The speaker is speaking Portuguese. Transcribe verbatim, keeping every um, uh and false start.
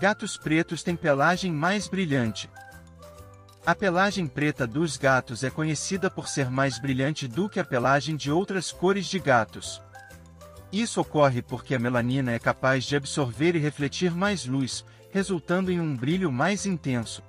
Gatos pretos têm pelagem mais brilhante. A pelagem preta dos gatos é conhecida por ser mais brilhante do que a pelagem de outras cores de gatos. Isso ocorre porque a melanina é capaz de absorver e refletir mais luz, resultando em um brilho mais intenso.